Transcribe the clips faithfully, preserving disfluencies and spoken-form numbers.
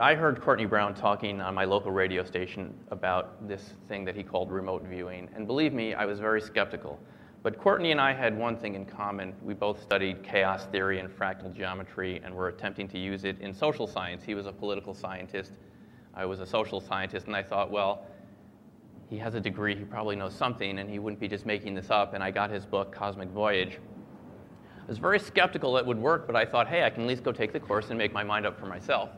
I heard Courtney Brown talking on my local radio station about this thing that he called remote viewing, and believe me, I was very skeptical. But Courtney and I had one thing in common. We both studied chaos theory and fractal geometry, and were attempting to use it in social science. He was a political scientist, I was a social scientist, and I thought, well, he has a degree, he probably knows something, and he wouldn't be just making this up, and I got his book, Cosmic Voyage. I was very skeptical it would work, but I thought, hey, I can at least go take the course and make my mind up for myself.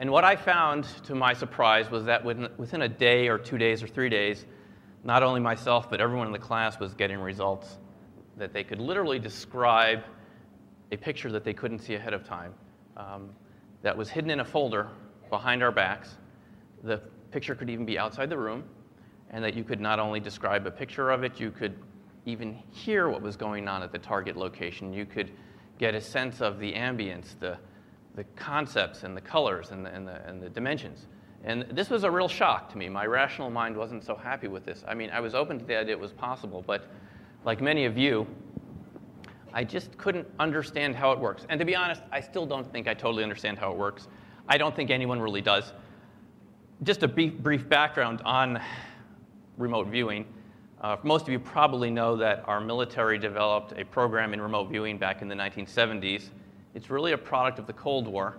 And what I found, to my surprise, was that within a day or two days or three days, not only myself, but everyone in the class was getting results that they could literally describe a picture that they couldn't see ahead of time, um, that was hidden in a folder behind our backs. The picture could even be outside the room, and that you could not only describe a picture of it, you could even hear what was going on at the target location. You could get a sense of the ambience, the the concepts and the colors and the, and, the, and the dimensions. And this was a real shock to me. My rational mind wasn't so happy with this. I mean, I was open to the idea it was possible, but like many of you, I just couldn't understand how it works. And to be honest, I still don't think I totally understand how it works. I don't think anyone really does. Just a brief, brief background on remote viewing. Uh, most of you probably know that our military developed a program in remote viewing back in the nineteen seventies. It's really a product of the Cold War.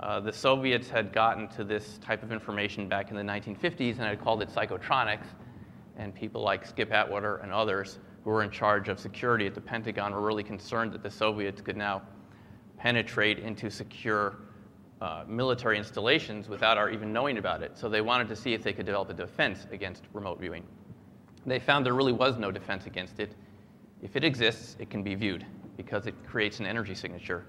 Uh, the Soviets had gotten to this type of information back in the nineteen fifties and had called it psychotronics. And people like Skip Atwater and others who were in charge of security at the Pentagon were really concerned that the Soviets could now penetrate into secure uh, military installations without our even knowing about it. So they wanted to see if they could develop a defense against remote viewing. They found there really was no defense against it. If it exists, it can be viewed because it creates an energy signature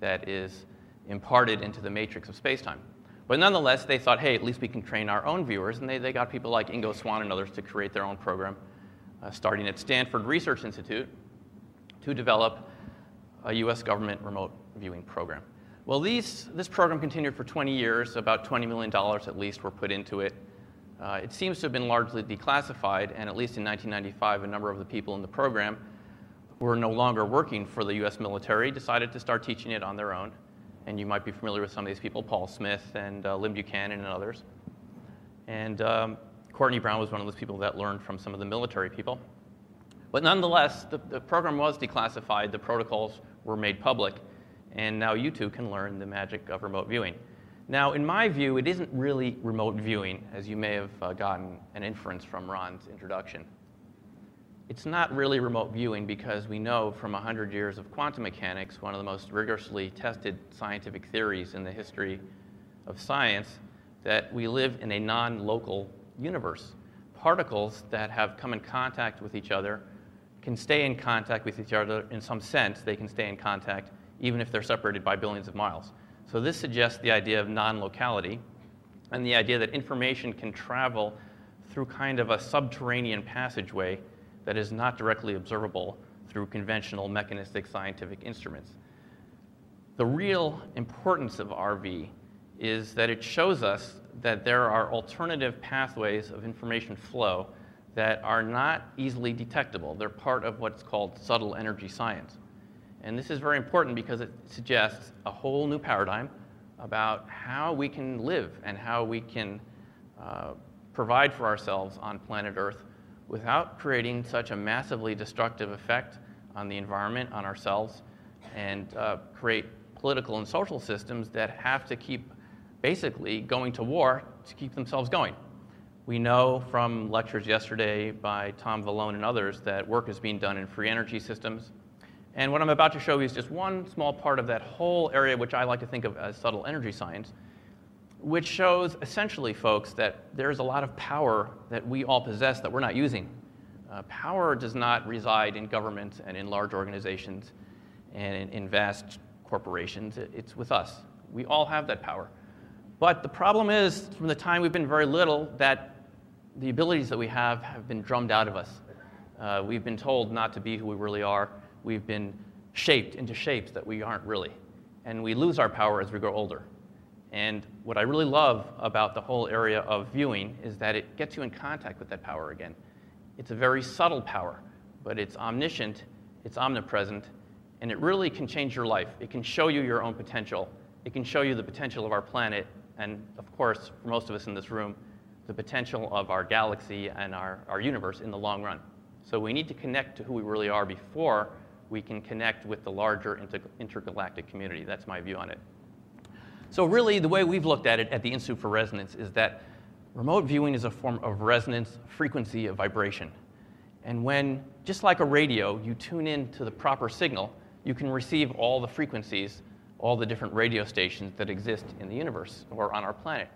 that is imparted into the matrix of spacetime. But nonetheless, they thought, hey, at least we can train our own viewers, and they, they got people like Ingo Swann and others to create their own program, uh, starting at Stanford Research Institute, to develop a U S government remote viewing program. Well, these, this program continued for twenty years. About twenty million dollars at least were put into it. Uh, it seems to have been largely declassified, and at least in nineteen ninety-five, a number of the people in the program who were no longer working for the U S military decided to start teaching it on their own. And you might be familiar with some of these people, Paul Smith and uh, Lynn Buchanan and others. And um, Courtney Brown was one of those people that learned from some of the military people. But nonetheless, the, the program was declassified, the protocols were made public, and now you too can learn the magic of remote viewing. Now, in my view, it isn't really remote viewing, as you may have uh, gotten an inference from Ron's introduction. It's not really remote viewing because we know from one hundred years of quantum mechanics, one of the most rigorously tested scientific theories in the history of science, that we live in a non-local universe. Particles that have come in contact with each other can stay in contact with each other in some sense. They can stay in contact even if they're separated by billions of miles. So this suggests the idea of non-locality and the idea that information can travel through kind of a subterranean passageway that is not directly observable through conventional mechanistic scientific instruments. The real importance of R V is that it shows us that there are alternative pathways of information flow that are not easily detectable. They're part of what's called subtle energy science. And this is very important because it suggests a whole new paradigm about how we can live and how we can uh, provide for ourselves on planet Earth without creating such a massively destructive effect on the environment, on ourselves, and uh, create political and social systems that have to keep basically going to war to keep themselves going. We know from lectures yesterday by Tom Valone and others that work is being done in free energy systems. And what I'm about to show you is just one small part of that whole area, which I like to think of as subtle energy science, which shows essentially, folks, that there's a lot of power that we all possess that we're not using. Uh, power does not reside in governments and in large organizations and in, in vast corporations. It's with us. We all have that power. But the problem is, from the time we've been very little, that the abilities that we have have been drummed out of us. Uh, we've been told not to be who we really are. We've been shaped into shapes that we aren't really. And we lose our power as we grow older. And what I really love about the whole area of viewing is that it gets you in contact with that power again. It's a very subtle power, but it's omniscient, it's omnipresent, and it really can change your life. It can show you your own potential. It can show you the potential of our planet and of course, for most of us in this room, the potential of our galaxy and our, our universe in the long run. So we need to connect to who we really are before we can connect with the larger inter intergalactic community. That's my view on it. So really, the way we've looked at it at the Institute for Resonance is that remote viewing is a form of resonance, frequency of vibration. And when, just like a radio, you tune in to the proper signal, you can receive all the frequencies, all the different radio stations that exist in the universe or on our planet.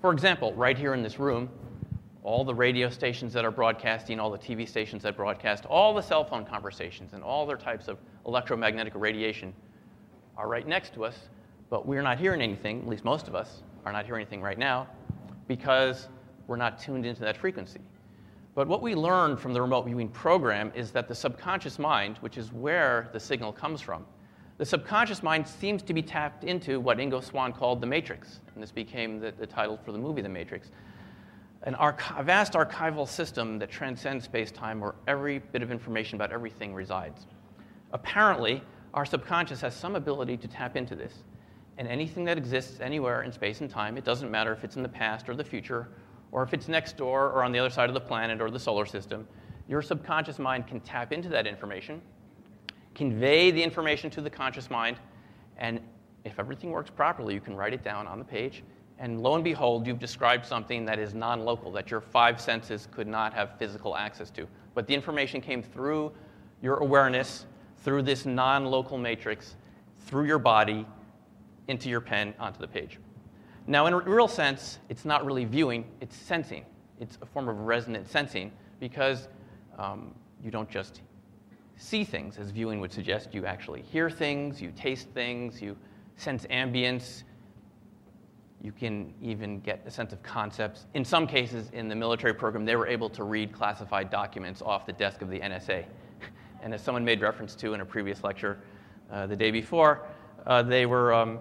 For example, right here in this room, all the radio stations that are broadcasting, all the T V stations that broadcast, all the cell phone conversations and all their types of electromagnetic radiation are right next to us, but we're not hearing anything, at least most of us are not hearing anything right now, because we're not tuned into that frequency. But what we learned from the remote viewing program is that the subconscious mind, which is where the signal comes from, the subconscious mind seems to be tapped into what Ingo Swann called the Matrix, and this became the, the title for the movie The Matrix, an archi- a vast archival system that transcends space-time where every bit of information about everything resides. Apparently, our subconscious has some ability to tap into this, and anything that exists anywhere in space and time, it doesn't matter if it's in the past or the future, or if it's next door or on the other side of the planet or the solar system, your subconscious mind can tap into that information, convey the information to the conscious mind, and if everything works properly, you can write it down on the page, and lo and behold, you've described something that is non-local, that your five senses could not have physical access to. But the information came through your awareness, through this non-local matrix, through your body, into your pen, onto the page. Now, in a real sense, it's not really viewing, it's sensing. It's a form of resonant sensing, because um, you don't just see things, as viewing would suggest. You actually hear things, you taste things, you sense ambience, you can even get a sense of concepts. In some cases, in the military program, they were able to read classified documents off the desk of the N S A. And as someone made reference to in a previous lecture uh, the day before, uh, they were um,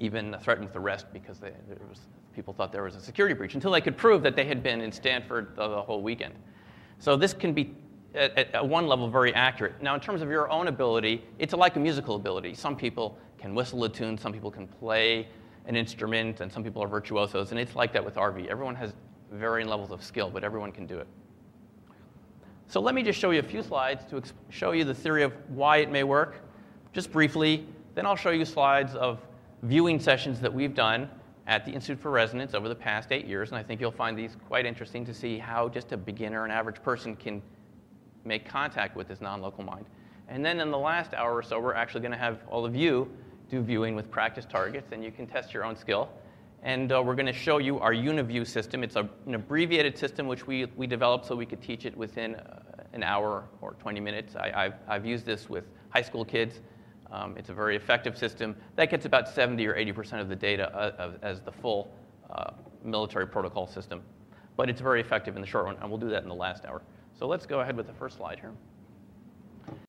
even threatened with arrest because they, there was, people thought there was a security breach, until they could prove that they had been in Stanford the, the whole weekend. So this can be, at, at one level, very accurate. Now, in terms of your own ability, it's like a musical ability. Some people can whistle a tune, some people can play an instrument, and some people are virtuosos, and it's like that with R V. Everyone has varying levels of skill, but everyone can do it. So let me just show you a few slides to show you the theory of why it may work, just briefly. Then I'll show you slides of viewing sessions that we've done at the Institute for Resonance over the past eight years, and I think you'll find these quite interesting to see how just a beginner, an average person, can make contact with this non-local mind. And then in the last hour or so, we're actually going to have all of you do viewing with practice targets, and you can test your own skill. And uh, we're going to show you our UniView system. It's a, an abbreviated system which we, we developed so we could teach it within uh, an hour or twenty minutes. I, I've, I've used this with high school kids. Um, it's a very effective system. That gets about seventy or eighty percent of the data uh, of, as the full uh, military protocol system. But it's very effective in the short run, and we'll do that in the last hour. So let's go ahead with the first slide here.